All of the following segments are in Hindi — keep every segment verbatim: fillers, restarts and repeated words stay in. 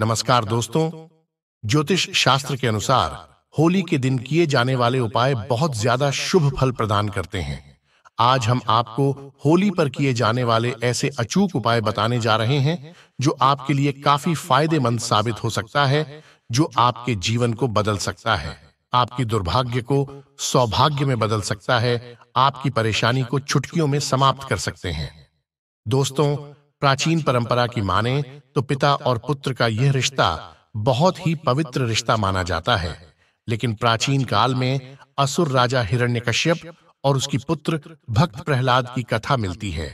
नमस्कार दोस्तों, ज्योतिष शास्त्र के अनुसार होली के दिन किए जाने वाले उपाय बहुत ज्यादा शुभ फल प्रदान करते हैं। आज हम आपको होली पर किए जाने वाले ऐसे अचूक उपाय बताने जा रहे हैं जो आपके लिए काफी फायदेमंद साबित हो सकता है, जो आपके जीवन को बदल सकता है, आपके दुर्भाग्य को सौभाग्य में बदल सकता है, आपकी परेशानी को चुटकियों में समाप्त कर सकते हैं। दोस्तों, प्राचीन परंपरा की माने तो पिता और पुत्र का यह रिश्ता बहुत ही पवित्र रिश्ता माना जाता है, लेकिन प्राचीन काल में असुर राजा हिरण्यकश्यप और उसकी पुत्र भक्त प्रहलाद की कथा मिलती है,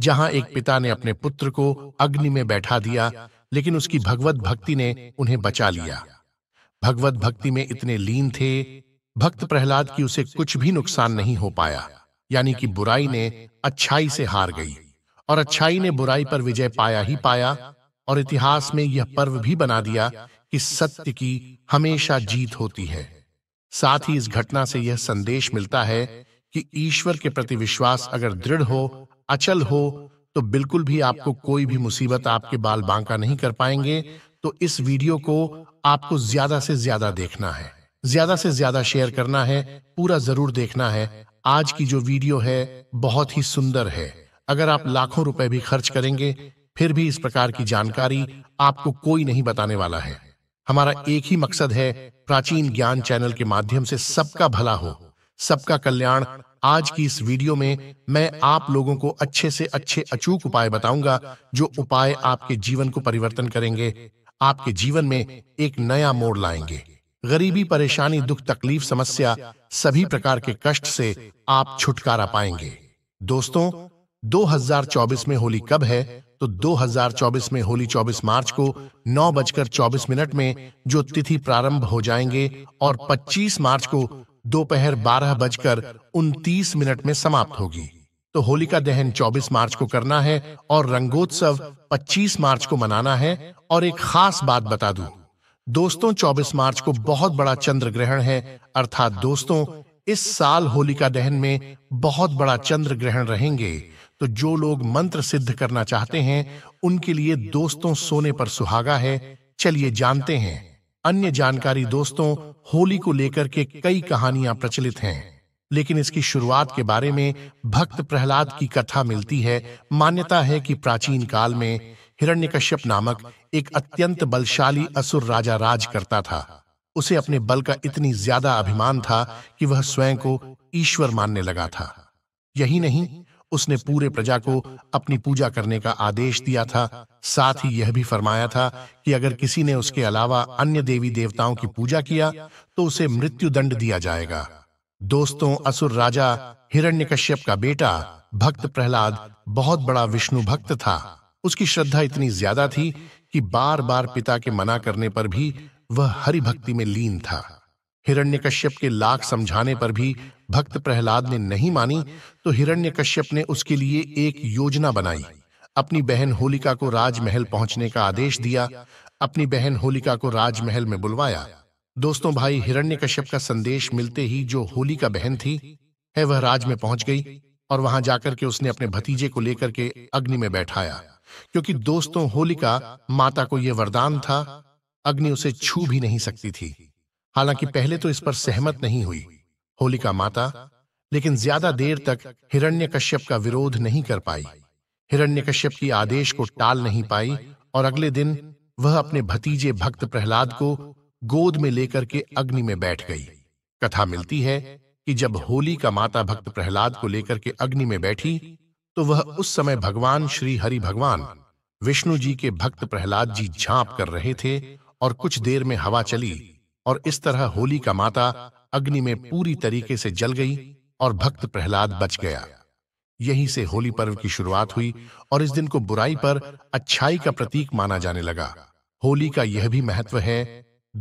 जहां एक पिता ने अपने पुत्र को अग्नि में बैठा दिया, लेकिन उसकी भगवत भक्ति ने उन्हें बचा लिया। भगवत भक्ति में इतने लीन थे भक्त प्रहलाद की उसे कुछ भी नुकसान नहीं हो पाया, यानी कि बुराई ने अच्छाई से हार गई और अच्छाई ने बुराई पर विजय पाया ही पाया। और इतिहास में यह पर्व भी बना दिया कि सत्य की हमेशा जीत होती है। साथ ही इस घटना से यह संदेश मिलता है कि ईश्वर के प्रति विश्वास अगर दृढ़ हो, अचल हो, तो बिल्कुल भी आपको कोई भी मुसीबत आपके बाल बांका नहीं कर पाएंगे। तो इस वीडियो को आपको ज्यादा से ज्यादा देखना है, ज्यादा से ज्यादा शेयर करना है, पूरा जरूर देखना है। आज की जो वीडियो है बहुत ही सुंदर है। अगर आप लाखों रुपए भी खर्च करेंगे फिर भी इस प्रकार की जानकारी आपको कोई नहीं बताने वाला है। हमारा एक ही मकसद है, प्राचीन ज्ञान चैनल के माध्यम से सबका भला हो, सबका कल्याण। आज की इस वीडियो में मैं आप लोगों को अच्छे से अच्छे अचूक उपाय बताऊंगा, जो उपाय आपके जीवन को परिवर्तन करेंगे, आपके जीवन में एक नया मोड़ लाएंगे। गरीबी, परेशानी, दुख, तकलीफ, समस्या, सभी प्रकार के कष्ट से आप छुटकारा पाएंगे। दोस्तों, दो हज़ार चौबीस में होली कब है? तो दो हज़ार चौबीस में होली चौबीस मार्च को नौ बजकर चौबीस मिनट में जो तिथि प्रारंभ हो जाएंगे और पच्चीस मार्च को दोपहर बारह बजकर उनतीस मिनट में समाप्त होगी। तो होलिका दहन चौबीस मार्च को करना है और रंगोत्सव पच्चीस मार्च को मनाना है। और एक खास बात बता दूं दोस्तों, चौबीस मार्च को बहुत बड़ा चंद्र ग्रहण है, अर्थात दोस्तों इस साल होलिका दहन में बहुत बड़ा चंद्र ग्रहण रहेंगे। तो जो लोग मंत्र सिद्ध करना चाहते हैं उनके लिए दोस्तों सोने पर सुहागा है। चलिए जानते हैं अन्य जानकारी। दोस्तों, होली को लेकर के कई कहानियां प्रचलित हैं, लेकिन इसकी शुरुआत के बारे में भक्त प्रहलाद की कथा मिलती है। मान्यता है कि प्राचीन काल में हिरण्यकश्यप नामक एक अत्यंत बलशाली असुर राजा राज करता था। उसे अपने बल का इतनी ज्यादा अभिमान था कि वह स्वयं को ईश्वर मानने लगा था। यही नहीं, उसने पूरे प्रजा को अपनी पूजा करने का आदेश दिया था। साथ ही यह भी फरमाया था कि अगर किसी ने उसके अलावा अन्य देवी देवताओं की पूजा किया तो उसे मृत्यु दंड दिया जाएगा। दोस्तों, असुर राजा हिरण्यकश्यप का बेटा भक्त प्रहलाद बहुत बड़ा विष्णु भक्त था। उसकी श्रद्धा इतनी ज्यादा थी कि बार बार पिता के मना करने पर भी वह हरि भक्ति में लीन था। हिरण्यकश्यप के लाख समझाने पर भी भक्त प्रहलाद ने नहीं मानी, तो हिरण्यकश्यप ने उसके लिए एक योजना बनाई। अपनी बहन होलिका को राजमहल पहुंचने का आदेश दिया, अपनी बहन होलिका को राजमहल में बुलवाया। दोस्तों, भाई हिरण्यकश्यप का संदेश मिलते ही जो होलिका बहन थी है वह राज में पहुंच गई और वहां जाकर के उसने अपने भतीजे को लेकर के अग्नि में बैठाया, क्योंकि दोस्तों होलिका माता को यह वरदान था, अग्नि उसे छू भी नहीं सकती थी। हालांकि पहले तो इस पर सहमत नहीं हुई होलिका माता, लेकिन ज्यादा देर तक हिरण्यकश्यप का विरोध नहीं कर पाई। हिरण्यकश्यप की आदेश को टाल नहीं पाई और अगले दिन वह अपने भतीजे भक्त प्रहलाद को गोद में लेकर के अग्नि में बैठ गई। कथा मिलती है कि जब होलिका माता भक्त प्रहलाद को लेकर के अग्नि में बैठी तो वह उस समय भगवान श्री हरि भगवान विष्णु जी के भक्त प्रहलाद जी झांप कर रहे थे और कुछ देर में हवा चली और इस तरह होलिका माता अग्नि में पूरी तरीके से जल गई और भक्त प्रहलाद बच गया। यहीं से होली पर्व की शुरुआत हुई और इस दिन को बुराई पर अच्छाई का प्रतीक माना जाने लगा। होली का यह भी महत्व है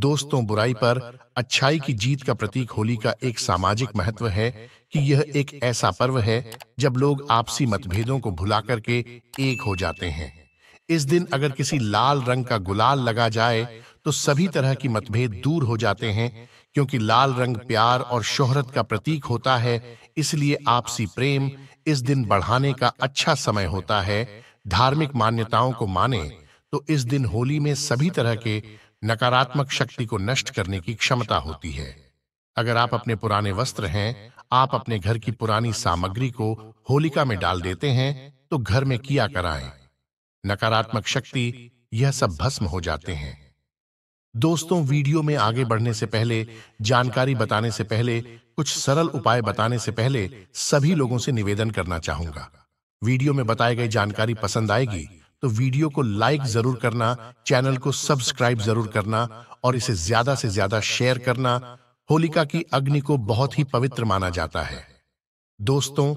दोस्तों, बुराई पर अच्छाई की जीत का प्रतीक होली का एक सामाजिक महत्व है कि यह एक ऐसा पर्व है जब लोग आपसी मतभेदों को भुला करके एक हो जाते हैं। इस दिन अगर किसी लाल रंग का गुलाल लगा जाए तो सभी तरह की मतभेद दूर हो जाते हैं, क्योंकि लाल रंग प्यार और शोहरत का प्रतीक होता है, इसलिए आपसी प्रेम इस दिन बढ़ाने का अच्छा समय होता है। धार्मिक मान्यताओं को माने तो इस दिन होली में सभी तरह के नकारात्मक शक्ति को नष्ट करने की क्षमता होती है। अगर आप अपने पुराने वस्त्र हैं, आप अपने घर की पुरानी सामग्री को होलिका में डाल देते हैं तो घर में किया कराएं। नकारात्मक शक्ति यह सब भस्म हो जाते हैं। दोस्तों, वीडियो में आगे बढ़ने से पहले, जानकारी बताने से पहले, कुछ सरल उपाय बताने से पहले सभी लोगों से निवेदन करना चाहूंगा। वीडियो में बताई गई जानकारी पसंद आएगी तो वीडियो को लाइक जरूर करना, चैनल को सब्सक्राइब जरूर करना और इसे ज्यादा से ज्यादा शेयर करना। होलिका की अग्नि को बहुत ही पवित्र माना जाता है। दोस्तों,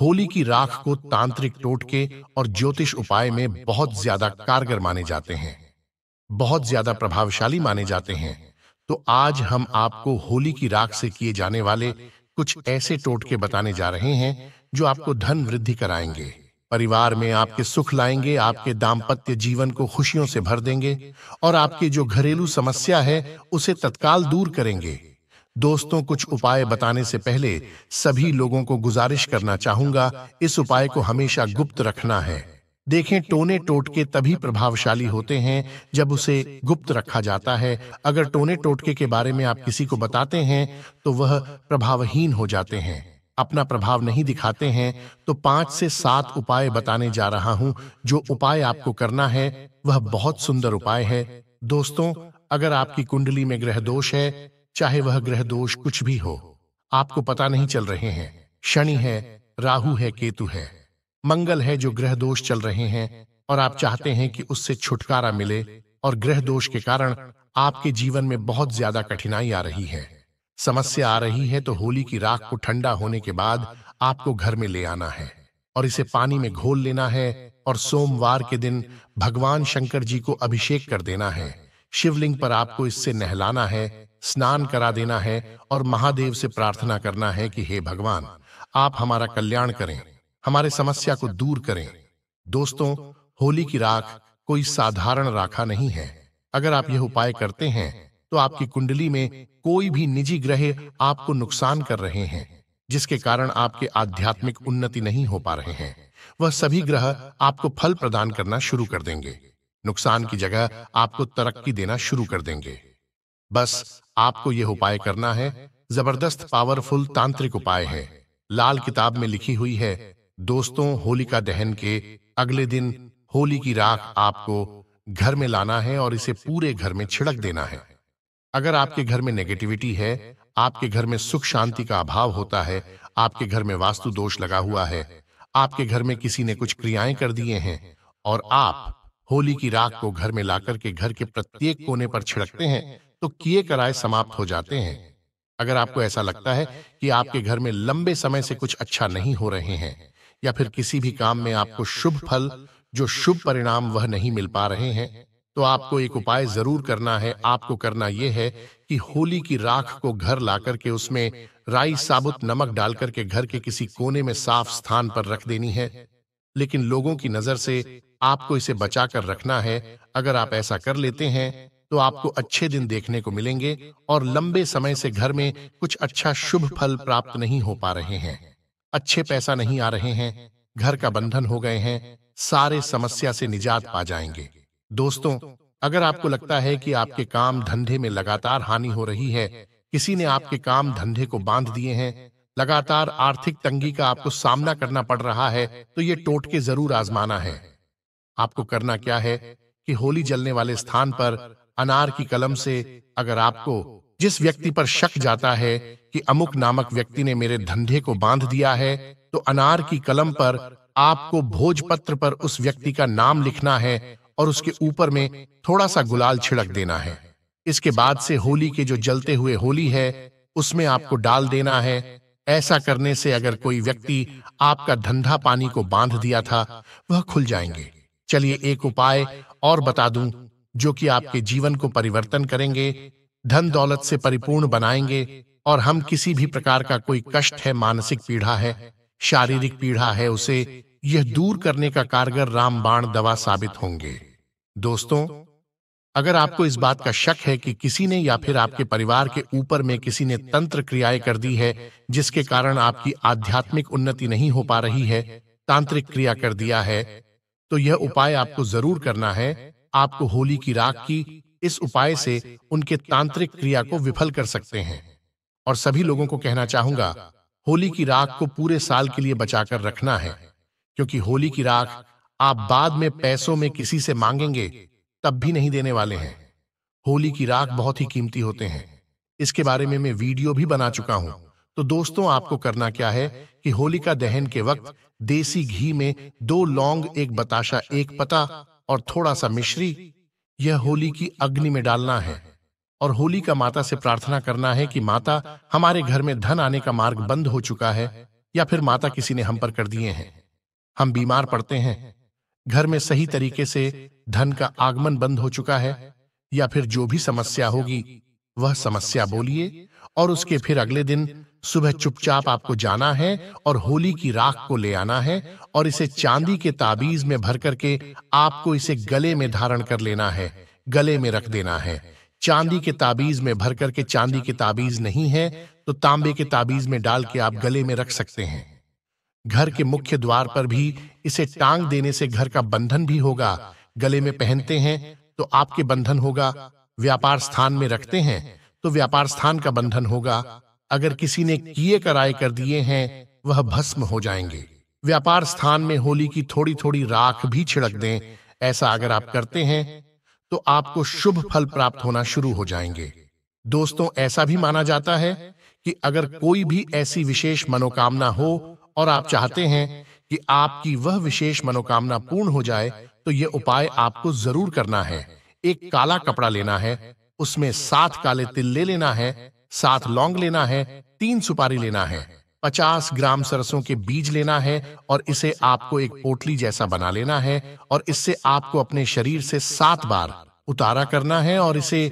होली की राख को तांत्रिक टोटके और ज्योतिष उपाय में बहुत ज्यादा कारगर माने जाते हैं, बहुत ज्यादा प्रभावशाली माने जाते हैं। तो आज हम आपको होली की राख से किए जाने वाले कुछ ऐसे टोटके बताने जा रहे हैं जो आपको धन वृद्धि कराएंगे, परिवार में आपके सुख लाएंगे, आपके दाम्पत्य जीवन को खुशियों से भर देंगे और आपके जो घरेलू समस्या है उसे तत्काल दूर करेंगे। दोस्तों, कुछ उपाय बताने से पहले सभी लोगों को गुजारिश करना चाहूंगा, इस उपाय को हमेशा गुप्त रखना है। देखें, टोने टोटके तभी प्रभावशाली होते हैं जब उसे गुप्त रखा जाता है। अगर टोने टोटके के बारे में आप किसी को बताते हैं तो वह प्रभावहीन हो जाते हैं, अपना प्रभाव नहीं दिखाते हैं। तो पांच से सात उपाय बताने जा रहा हूं, जो उपाय आपको करना है वह बहुत सुंदर उपाय है। दोस्तों, अगर आपकी कुंडली में ग्रह दोष है, चाहे वह ग्रह दोष कुछ भी हो, आपको पता नहीं चल रहे हैं, शनि है, राहु है, केतु है, मंगल है, जो ग्रह दोष चल रहे हैं और आप चाहते हैं कि उससे छुटकारा मिले और ग्रह दोष के कारण आपके जीवन में बहुत ज्यादा कठिनाई आ रही है, समस्या आ रही है, तो होली की राख को ठंडा होने के बाद आपको घर में ले आना है और इसे पानी में घोल लेना है और सोमवार के दिन भगवान शंकर जी को अभिषेक कर देना है। शिवलिंग पर आपको इससे नहलाना है, स्नान करा देना है और महादेव से प्रार्थना करना है कि हे भगवान, आप हमारा कल्याण करें, हमारे समस्या को दूर करें। दोस्तों, होली की राख कोई साधारण राखा नहीं है। अगर आप यह उपाय करते हैं तो आपकी कुंडली में कोई भी निजी ग्रह आपको नुकसान कर रहे हैं, जिसके कारण आपके आध्यात्मिक उन्नति नहीं हो पा रहे हैं, वह सभी ग्रह आपको फल प्रदान करना शुरू कर देंगे, नुकसान की जगह आपको तरक्की देना शुरू कर देंगे। बस आपको यह उपाय करना है, जबरदस्त पावरफुल तांत्रिक उपाय है, लाल किताब में लिखी हुई है। दोस्तों, होलिका दहन के अगले दिन होली की राख आपको घर में लाना है और इसे पूरे घर में छिड़क देना है। अगर आपके घर में नेगेटिविटी है, आपके घर में सुख शांति का अभाव होता है, आपके घर में वास्तु दोष लगा हुआ है, आपके घर में किसी ने कुछ क्रियाएं कर दिए हैं और आप होली की राख को घर में लाकर के घर के प्रत्येक कोने पर छिड़कते हैं तो किए कराए समाप्त हो जाते हैं। अगर आपको ऐसा लगता है कि आपके घर में लंबे समय से कुछ अच्छा नहीं हो रहे हैं या फिर किसी भी काम में आपको शुभ फल, जो शुभ परिणाम वह नहीं मिल पा रहे हैं, तो आपको एक उपाय जरूर करना है। आपको करना यह है कि होली की राख को घर लाकर के उसमें राई साबुत नमक डालकर के घर के किसी कोने में साफ स्थान पर रख देनी है, लेकिन लोगों की नजर से आपको इसे बचाकर रखना है। अगर आप ऐसा कर लेते हैं तो आपको अच्छे दिन देखने को मिलेंगे और लंबे समय से घर में कुछ अच्छा शुभ फल प्राप्त नहीं हो पा रहे हैं, अच्छे पैसा नहीं आ रहे हैं, घर का बंधन हो गए हैं, सारे समस्या से निजात पा जाएंगे। दोस्तों, अगर आपको लगता है कि आपके काम धंधे में लगातार हानि हो रही है, किसी ने आपके काम धंधे को बांध दिए हैं, लगातार आर्थिक तंगी का आपको सामना करना पड़ रहा है, तो ये टोटके जरूर आजमाना है। आपको करना क्या है कि होली जलने वाले स्थान पर अनार की कलम से, अगर आपको जिस व्यक्ति पर शक जाता है कि अमुक नामक व्यक्ति ने मेरे धंधे को बांध दिया है, तो अनार की कलम पर आपको भोजपत्र पर उस व्यक्ति का नाम लिखना है और उसके ऊपर में थोड़ा सा गुलाल छिड़क देना है। इसके बाद से होली के जो जलते हुए होली है उसमें आपको डाल देना है। ऐसा करने से अगर कोई व्यक्ति आपका धंधा पानी को बांध दिया था वह खुल जाएंगे। चलिए, एक उपाय और बता दूं जो कि आपके जीवन को परिवर्तन करेंगे, धन दौलत से परिपूर्ण बनाएंगे और हम किसी भी प्रकार का कोई कष्ट है, मानसिक पीड़ा है, शारीरिक पीड़ा है, उसे यह दूर करने का कारगर रामबाण दवा साबित होंगे। दोस्तों, अगर आपको इस बात का शक है कि किसी ने या फिर आपके परिवार के ऊपर में किसी ने तंत्र क्रियाएं कर दी है जिसके कारण आपकी आध्यात्मिक उन्नति नहीं हो पा रही है, तांत्रिक क्रिया कर दिया है, तो यह उपाय आपको जरूर करना है। आपको होली की राख की इस उपाय से उनके तांत्रिक क्रिया को विफल कर सकते हैं। और सभी लोगों को कहना चाहूंगा, होली की राख को पूरे साल के लिए बचाकर रखना है, क्योंकि होली की राख आप बाद में पैसों में किसी से मांगेंगे तब भी नहीं देने वाले हैं। होली की राख बहुत ही कीमती होते हैं, इसके बारे में मैं वीडियो भी बना चुका हूं। तो दोस्तों, आपको करना क्या है कि होलिका दहन के वक्त देसी घी में दो लौंग, एक बताशा, एक पता और थोड़ा सा मिश्री, यह होली की अग्नि में डालना है और होलिका माता से प्रार्थना करना है कि माता, हमारे घर में धन आने का मार्ग बंद हो चुका है, या फिर माता किसी ने हम पर कर दिए हैं, हम बीमार पड़ते हैं, घर में सही तरीके से धन का आगमन बंद हो चुका है, या फिर जो भी समस्या होगी वह समस्या बोलिए। और उसके फिर अगले दिन सुबह चुपचाप आपको जाना है और होली की राख को ले आना है और इसे चांदी के ताबीज में भर करके आपको इसे गले में धारण कर लेना है, गले में रख देना है। चांदी के ताबीज में भर करके, चांदी के ताबीज नहीं है तो तांबे के ताबीज में डाल के आप गले में रख सकते हैं। घर के मुख्य द्वार पर भी इसे टांग देने से घर का बंधन भी होगा। गले में पहनते हैं तो आपके बंधन होगा, व्यापार स्थान में रखते हैं तो व्यापार स्थान का बंधन होगा। अगर किसी ने किए कराए कर दिए हैं वह भस्म हो जाएंगे। व्यापार स्थान में होली की थोड़ी थोड़ी राख भी छिड़क दें, ऐसा अगर आप करते हैं तो आपको शुभ फल प्राप्त होना शुरू हो जाएंगे। दोस्तों, ऐसा भी माना जाता है कि अगर कोई भी ऐसी विशेष मनोकामना हो और आप चाहते हैं कि आपकी वह विशेष मनोकामना पूर्ण हो जाए, तो यह उपाय आपको जरूर करना है। एक काला कपड़ा लेना है, उसमें सात काले तिल ले लेना है, सात लौंग लेना है, तीन सुपारी लेना है, पचास ग्राम सरसों के बीज लेना है और इसे आपको एक पोटली जैसा बना लेना है और इससे आपको अपने शरीर से सात बार उतारा करना है और इसे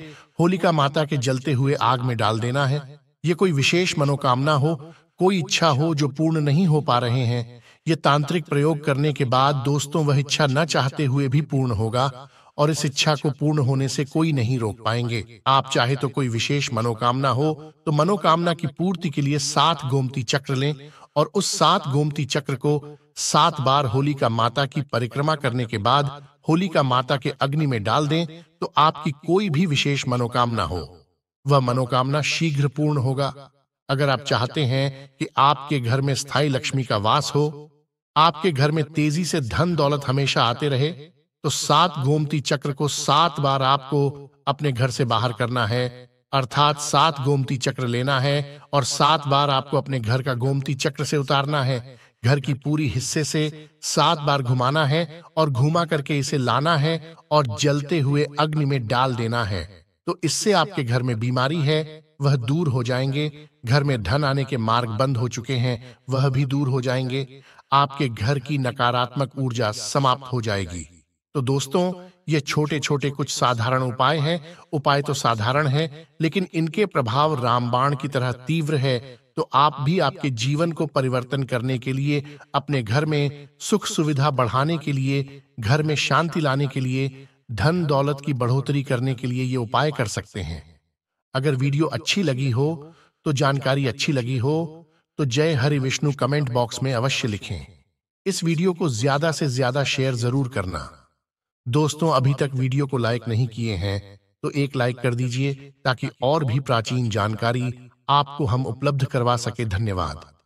होलिका माता के जलते हुए आग में डाल देना है। ये कोई विशेष मनोकामना हो, कोई इच्छा हो जो पूर्ण नहीं हो पा रहे हैं, ये तांत्रिक प्रयोग करने के बाद दोस्तों वह इच्छा न चाहते हुए भी पूर्ण होगा और इस इच्छा को पूर्ण होने से कोई नहीं रोक पाएंगे। आप चाहे तो कोई विशेष मनोकामना हो तो मनोकामना की पूर्ति के लिए सात गोमती चक्र लें और उस सात गोमती चक्र को सात बार होलिका माता की परिक्रमा करने के बाद होलिका माता के अग्नि में डाल दें, तो आपकी कोई भी विशेष मनोकामना हो वह मनोकामना शीघ्र पूर्ण होगा। अगर आप चाहते हैं कि आपके घर में स्थायी लक्ष्मी का वास हो, आपके घर में तेजी से धन दौलत हमेशा आते रहे, तो सात गोमती चक्र को सात बार आपको अपने घर से बाहर करना है, अर्थात सात गोमती चक्र लेना है और सात बार आपको अपने घर का गोमती चक्र से उतारना है। घर की पूरी हिस्से से सात बार घुमाना है और घुमा करके इसे लाना है और जलते हुए अग्नि में डाल देना है। तो इससे आपके घर में बीमारी है वह दूर हो जाएंगे, घर में धन आने के मार्ग बंद हो चुके हैं वह भी दूर हो जाएंगे, आपके घर की नकारात्मक ऊर्जा समाप्त हो जाएगी। तो दोस्तों, ये छोटे छोटे कुछ साधारण उपाय हैं। उपाय तो साधारण है लेकिन इनके प्रभाव रामबाण की तरह तीव्र है। तो आप भी आपके जीवन को परिवर्तन करने के लिए, अपने घर में सुख सुविधा बढ़ाने के लिए, घर में शांति लाने के लिए, धन दौलत की बढ़ोतरी करने के लिए ये उपाय कर सकते हैं। अगर वीडियो अच्छी लगी हो, तो जानकारी अच्छी लगी हो तो जय हरि विष्णु कमेंट बॉक्स में अवश्य लिखें। इस वीडियो को ज्यादा से ज्यादा शेयर जरूर करना। दोस्तों, अभी तक वीडियो को लाइक नहीं किए हैं तो एक लाइक कर दीजिए ताकि और भी प्राचीन जानकारी आपको हम उपलब्ध करवा सके। धन्यवाद।